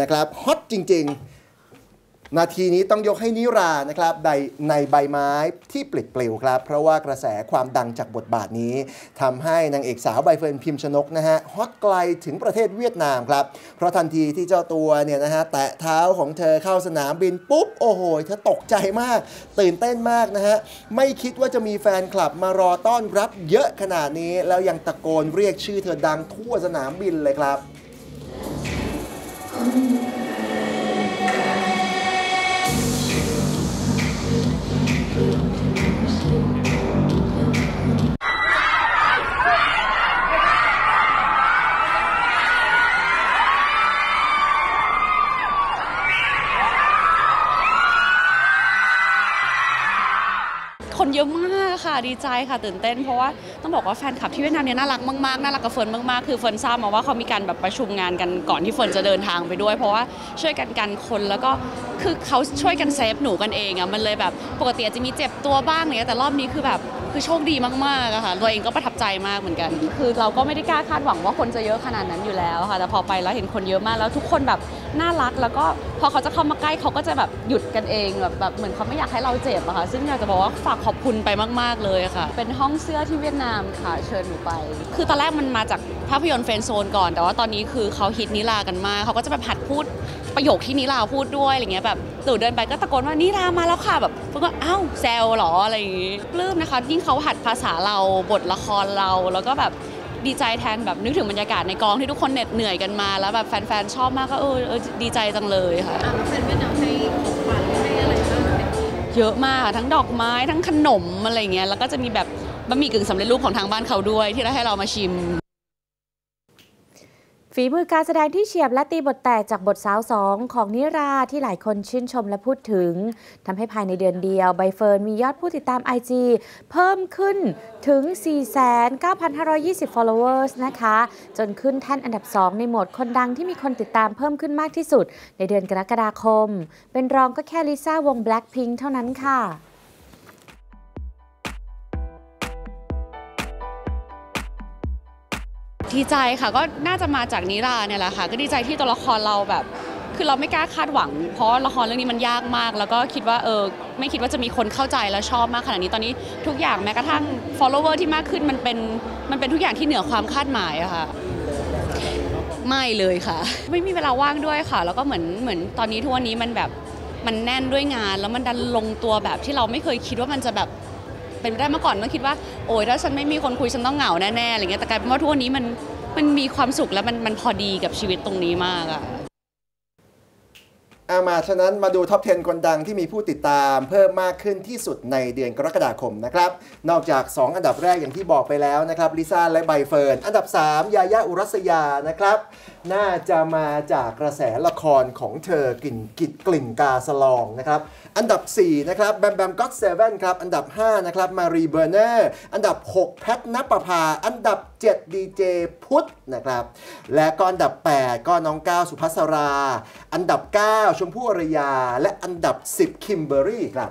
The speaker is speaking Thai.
นะครับฮอตจริงๆนาทีนี้ต้องยกให้นิรานะครับในใบไม้ที่ปลิดปลิวครับเพราะว่ากระแสความดังจากบทบาทนี้ทำให้นางเอกสาวใบเฟิร์นพิมชนกนะฮะฮอตไกลถึงประเทศเวียดนามครับเพราะทันทีที่เจ้าตัวเนี่ยนะฮะแตะเท้าของเธอเข้าสนามบินปุ๊บโอ้โหเธอตกใจมากตื่นเต้นมากนะฮะไม่คิดว่าจะมีแฟนคลับมารอต้อนรับเยอะขนาดนี้แล้วยังตะโกนเรียกชื่อเธอดังทั่วสนามบินเลยครับคนเยอะมากค่ะดีใจค่ะตื่นเต้นเพราะว่าต้องบอกว่าแฟนคลับที่เวียดนามเนี่ยน่ารักมากๆน่ารักกับเฟิร์นมากๆคือเฟิร์นทราบมาว่าเขามีการแบบประชุมงานกันก่อนที่เฟิร์นจะเดินทางไปด้วยเพราะว่าช่วยกันกันคนแล้วก็คือเขาช่วยกันเซฟหนูกันเองอ่ะมันเลยแบบปกติจะมีเจ็บตัวบ้างเนี่ยแต่รอบนี้คือแบบคือโชคดีมากๆค่ะตัวเองก็ประทับใจมากเหมือนกันคือเราก็ไม่ได้กล้าคาดหวังว่าคนจะเยอะขนาดนั้นอยู่แล้วค่ะแต่พอไปแล้วเห็นคนเยอะมากแล้วทุกคนแบบน่ารักแล้วก็พอเขาจะเข้ามาใกล้เขาก็จะแบบหยุดกันเองแบบเหมือนเขาไม่อยากให้เราเจ็บอะค่ะซึ่งอยากจะบอกว่าฝากขอบคุณไปมากๆเลยค่ะเป็นห้องเสื้อที่เวียดนามค่ะเชิญหนูไปคือตอนแรกมันมาจากภาพยนตร์เฟรนด์โซนก่อนแต่ว่าตอนนี้คือเขาฮิตนิรากันมากเขาก็จะแบบหัดพูดประโยคที่นิราพูดด้วยอะไรเงี้ยแบบตู่เดินไปก็ตะโกนว่านิรามาแล้วค่ะแบบเพื่อนก็อ้าวแซวหรออะไรอย่างงี้ปลื้มนะคะยิ่งเขาหัดภาษาเราบทละครเราแล้วก็แบบดีใจแทนแบบนึกถึงบรรยากาศในกองที่ทุกคนเหน็ดเหนื่อยกันมาแล้วแบบแฟนๆชอบมากก็ดีใจจังเลยค่ะแล้วแฟนเวียดนามให้ของขวัญให้อะไรบ้างเยอะมากทั้งดอกไม้ทั้งขนมอะไรเงี้ยแล้วก็จะมีแบบบะหมี่กึ่งสำเร็จรูปของทางบ้านเขาด้วยที่ได้ให้เรามาชิมฝีมือการแสดงที่เฉียบและตีบทแตกจากบทสาวสองของนิราที่หลายคนชื่นชมและพูดถึงทำให้ภายในเดือนเดียวใบเฟิร์นมียอดผู้ติดตาม IG เพิ่มขึ้นถึง 49,520 followers นะคะจนขึ้นแท่นอันดับ 2ในหมวดคนดังที่มีคนติดตามเพิ่มขึ้นมากที่สุดในเดือนกรกฎาคมเป็นรองก็แค่ลิซ่าวง BLACKPINK เท่านั้นค่ะดีใจค่ะก็น่าจะมาจากนิราเนี่ยแหละค่ะก็ดีใจที่ตัวละครเราแบบคือเราไม่กล้าคาดหวังเพราะละครเรื่องนี้มันยากมากแล้วก็คิดว่าไม่คิดว่าจะมีคนเข้าใจและชอบมากขนาดนี้ตอนนี้ทุกอย่างแม้กระทั่ง follower ที่มากขึ้นมันเป็นทุกอย่างที่เหนือความคาดหมายอะค่ะไม่เลยค่ะไม่มีเวลาว่างด้วยค่ะแล้วก็เหมือนตอนนี้ทุกวันนี้มันแบบมันแน่นด้วยงานแล้วมันดันลงตัวแบบที่เราไม่เคยคิดว่ามันจะแบบเป็นได้เมื่อก่อนก็คิดว่าโอ้ยถ้าฉันไม่มีคนคุยฉันต้องเหงาแน่ๆอะไรเงี้ยแต่กลายเป็นว่าทุกวันนี้มันมีความสุขและมันพอดีกับชีวิตตรงนี้มากอะมาฉะนั้นมาดูท็อป 10 คนดังที่มีผู้ติดตามเพิ่มมากขึ้นที่สุดในเดือนกรกฎาคมนะครับนอกจาก 2 อันดับแรกอย่างที่บอกไปแล้วนะครับลิซ่าและใบเฟิร์นอันดับ 3 ยายาอุรัสยานะครับน่าจะมาจากกระแสละครของเธอกลิ่นกาสลองนะครับอันดับ 4 นะครับแบมแบมก็อตเซเว่นครับอันดับ 5 นะครับมารีเบอร์เนอร์อันดับ 6 แพทณปภาอันดับ 7 ดีเจพุทธนะครับและก็อันดับ 8 ก็น้องก้าวสุภัสราอันดับ 9ชมพู่อารยาและอันดับ 10 คิมเบอร์รี่ครับ